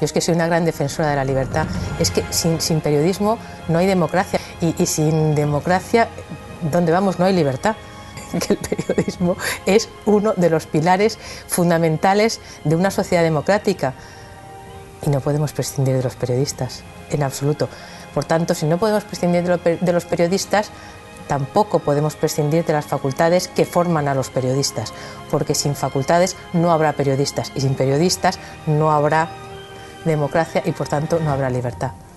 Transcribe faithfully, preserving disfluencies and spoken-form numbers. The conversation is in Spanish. Yo es que soy una gran defensora de la libertad. Es que sin, sin periodismo no hay democracia. Y, y sin democracia, ¿dónde vamos? No hay libertad. Que el periodismo es uno de los pilares fundamentales de una sociedad democrática. Y no podemos prescindir de los periodistas, en absoluto. Por tanto, si no podemos prescindir de, lo, de los periodistas, tampoco podemos prescindir de las facultades que forman a los periodistas, porque sin facultades no habrá periodistas, y sin periodistas no habrá democracia y, por tanto, no habrá libertad.